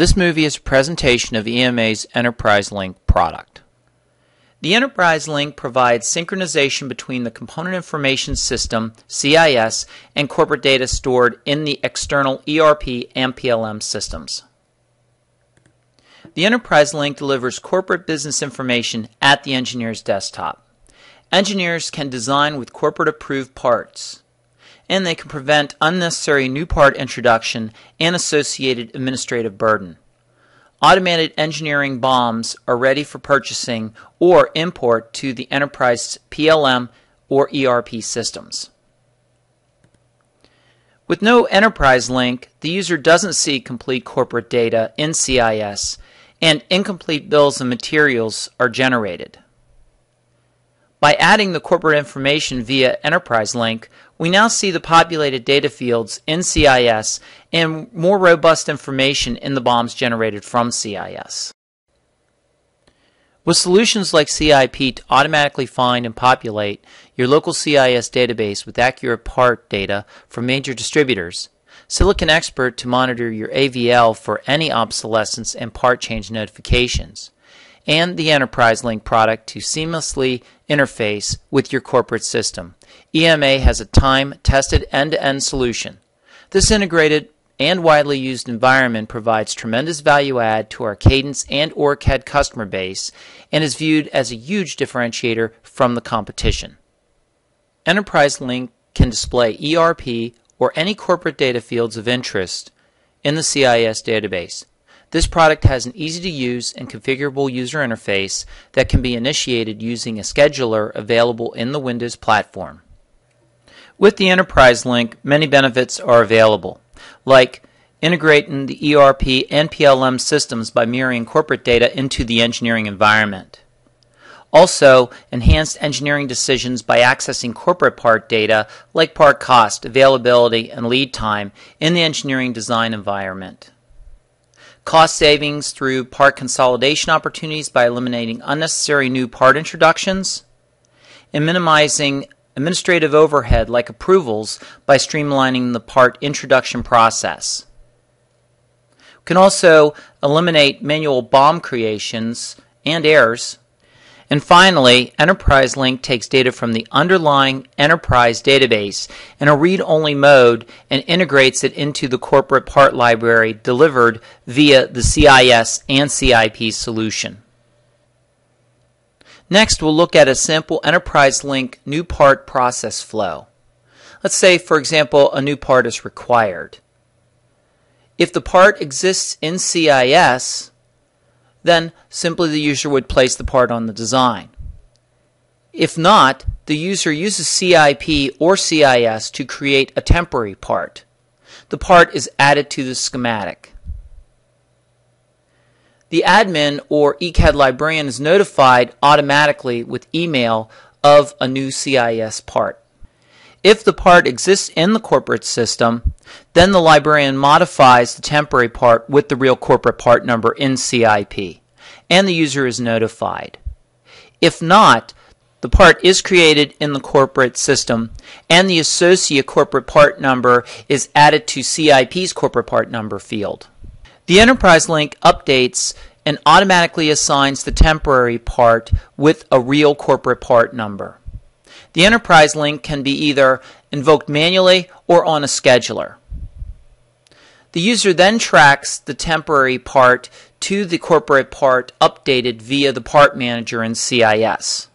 This movie is a presentation of EMA's Enterprise Link product. The Enterprise Link provides synchronization between the Component Information System, CIS, and corporate data stored in the external ERP and PLM systems. The Enterprise Link delivers corporate business information at the engineer's desktop. Engineers can design with corporate-approved parts, and they can prevent unnecessary new part introduction and associated administrative burden. Automated engineering BOMs are ready for purchasing or import to the enterprise PLM or ERP systems. With no Enterprise Link, the user doesn't see complete corporate data in CIS, and incomplete bills and materials are generated. By adding the corporate information via Enterprise Link, we now see the populated data fields in CIS and more robust information in the BOMs generated from CIS. With solutions like CIP to automatically find and populate your local CIS database with accurate part data from major distributors, Silicon Expert to monitor your AVL for any obsolescence and part change notifications, and the Enterprise Link product to seamlessly interface with your corporate system, EMA has a time-tested end-to-end solution. This integrated and widely used environment provides tremendous value add to our Cadence and CAD customer base and is viewed as a huge differentiator from the competition. Enterprise Link can display ERP or any corporate data fields of interest in the CIS database. This product has an easy-to-use and configurable user interface that can be initiated using a scheduler available in the Windows platform. With the Enterprise Link, many benefits are available, like integrating the ERP and PLM systems by mirroring corporate data into the engineering environment. Also, enhanced engineering decisions by accessing corporate part data like part cost, availability, and lead time in the engineering design environment. Cost savings through part consolidation opportunities by eliminating unnecessary new part introductions, and minimizing administrative overhead like approvals by streamlining the part introduction process. We can also eliminate manual BOM creations and errors. And finally, Enterprise Link takes data from the underlying enterprise database in a read-only mode and integrates it into the corporate part library delivered via the CIS and CIP solution. Next, we'll look at a simple Enterprise Link new part process flow. Let's say, for example, a new part is required. If the part exists in CIS, then simply the user would place the part on the design. If not, the user uses CIP or CIS to create a temporary part. The part is added to the schematic. The admin or ECAD librarian is notified automatically with email of a new CIS part. If the part exists in the corporate system, then the librarian modifies the temporary part with the real corporate part number in CIP, and the user is notified. If not, the part is created in the corporate system, and the associate corporate part number is added to CIP's corporate part number field. The Enterprise Link updates and automatically assigns the temporary part with a real corporate part number. The Enterprise Link can be either invoked manually or on a scheduler. The user then tracks the temporary part to the corporate part updated via the part manager in CIS.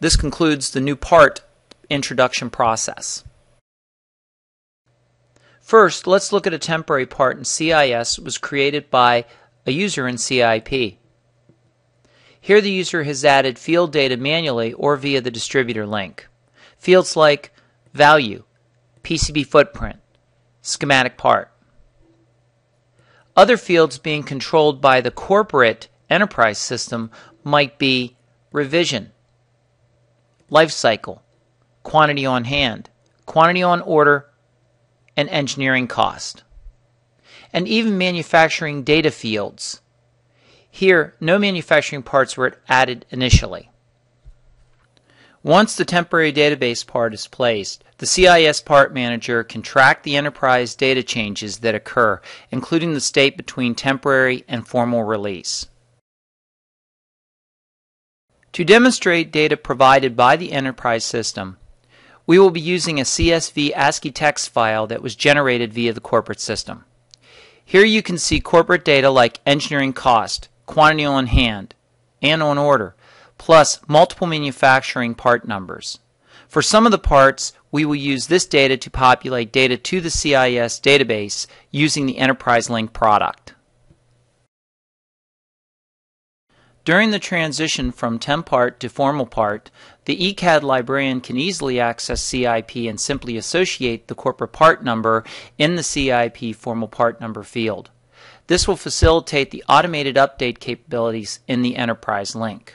This concludes the new part introduction process. First, let's look at a temporary part in CIS that was created by a user in CIP. Here the user has added field data manually or via the distributor link. Fields like value, PCB footprint, schematic part. Other fields being controlled by the corporate enterprise system might be revision, life cycle, quantity on hand, quantity on order, and engineering cost. And even manufacturing data fields. Here, no manufacturing parts were added initially. Once the temporary database part is placed, the CIS part manager can track the enterprise data changes that occur, including the state between temporary and formal release. To demonstrate data provided by the enterprise system, we will be using a CSV ASCII text file that was generated via the corporate system. Here you can see corporate data like engineering cost, quantity on hand, and on order, plus multiple manufacturing part numbers. For some of the parts, we will use this data to populate data to the CIS database using the Enterprise Link product. During the transition from temp part to formal part, the ECAD librarian can easily access CIP and simply associate the corporate part number in the CIP formal part number field. This will facilitate the automated update capabilities in the Enterprise Link.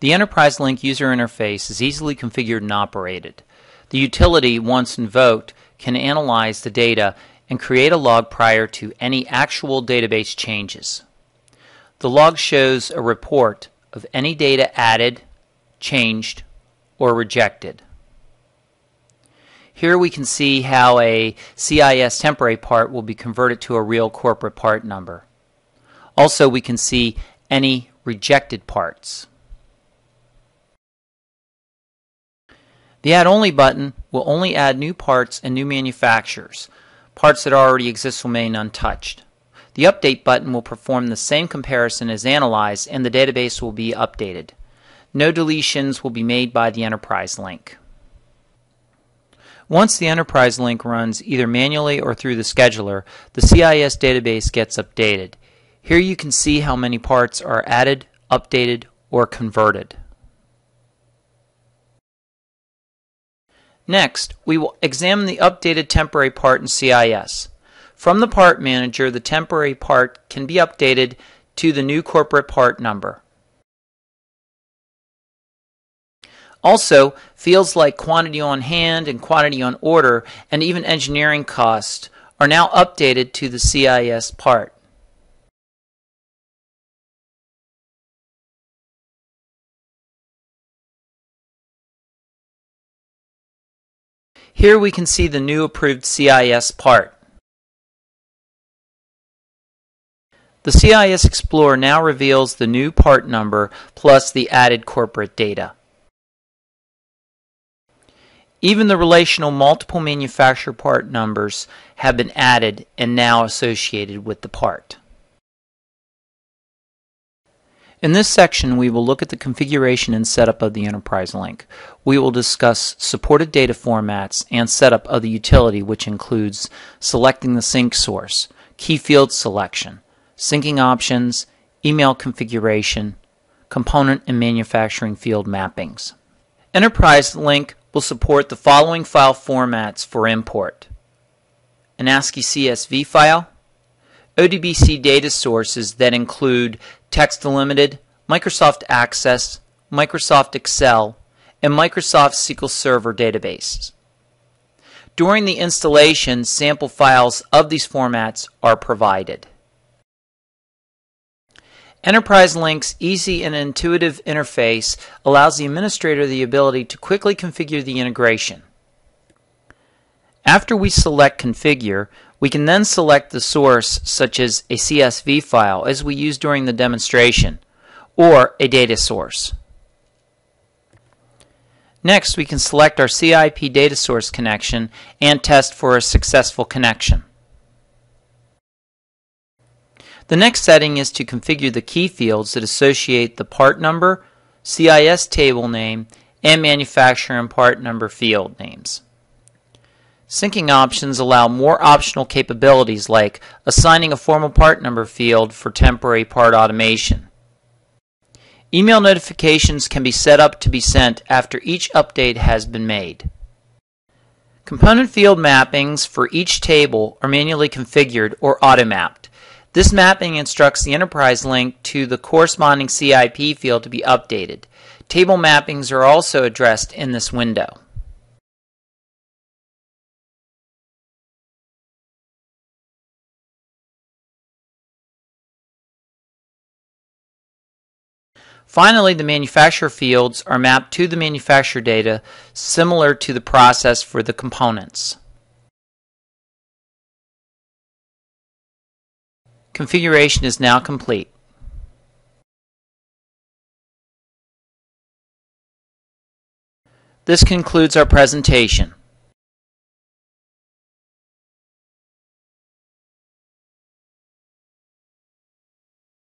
The Enterprise Link user interface is easily configured and operated. The utility, once invoked, can analyze the data and create a log prior to any actual database changes. The log shows a report of any data added, changed, or rejected. Here we can see how a CIS temporary part will be converted to a real corporate part number. Also, we can see any rejected parts. The Add Only button will only add new parts and new manufacturers. Parts that already exist will remain untouched. The Update button will perform the same comparison as Analyze, and the database will be updated. No deletions will be made by the Enterprise Link. Once the Enterprise Link runs either manually or through the scheduler, the CIS database gets updated. Here you can see how many parts are added, updated, or converted. Next, we will examine the updated temporary part in CIS. From the part manager, the temporary part can be updated to the new corporate part number. Also, fields like quantity on hand and quantity on order and even engineering cost are now updated to the CIS part. Here we can see the new approved CIS part. The CIS Explorer now reveals the new part number plus the added corporate data. Even the relational multiple manufacturer part numbers have been added and now associated with the part. In this section, we will look at the configuration and setup of the Enterprise Link. We will discuss supported data formats and setup of the utility, which includes selecting the sync source, key field selection, syncing options, email configuration, component and manufacturing field mappings. Enterprise Link will support the following file formats for import: an ASCII CSV file, ODBC data sources that include Text Delimited, Microsoft Access, Microsoft Excel, and Microsoft SQL Server databases. During the installation, sample files of these formats are provided. Enterprise Link's easy and intuitive interface allows the administrator the ability to quickly configure the integration. After we select Configure, we can then select the source, such as a CSV file, as we used during the demonstration, or a data source. Next, we can select our CIP data source connection and test for a successful connection. The next setting is to configure the key fields that associate the part number, CIS table name, and manufacturer and part number field names. Syncing options allow more optional capabilities like assigning a formal part number field for temporary part automation. Email notifications can be set up to be sent after each update has been made. Component field mappings for each table are manually configured or automapped. This mapping instructs the Enterprise Link to the corresponding CIP field to be updated. Table mappings are also addressed in this window. Finally, the manufacturer fields are mapped to the manufacturer data, similar to the process for the components. Configuration is now complete. This concludes our presentation.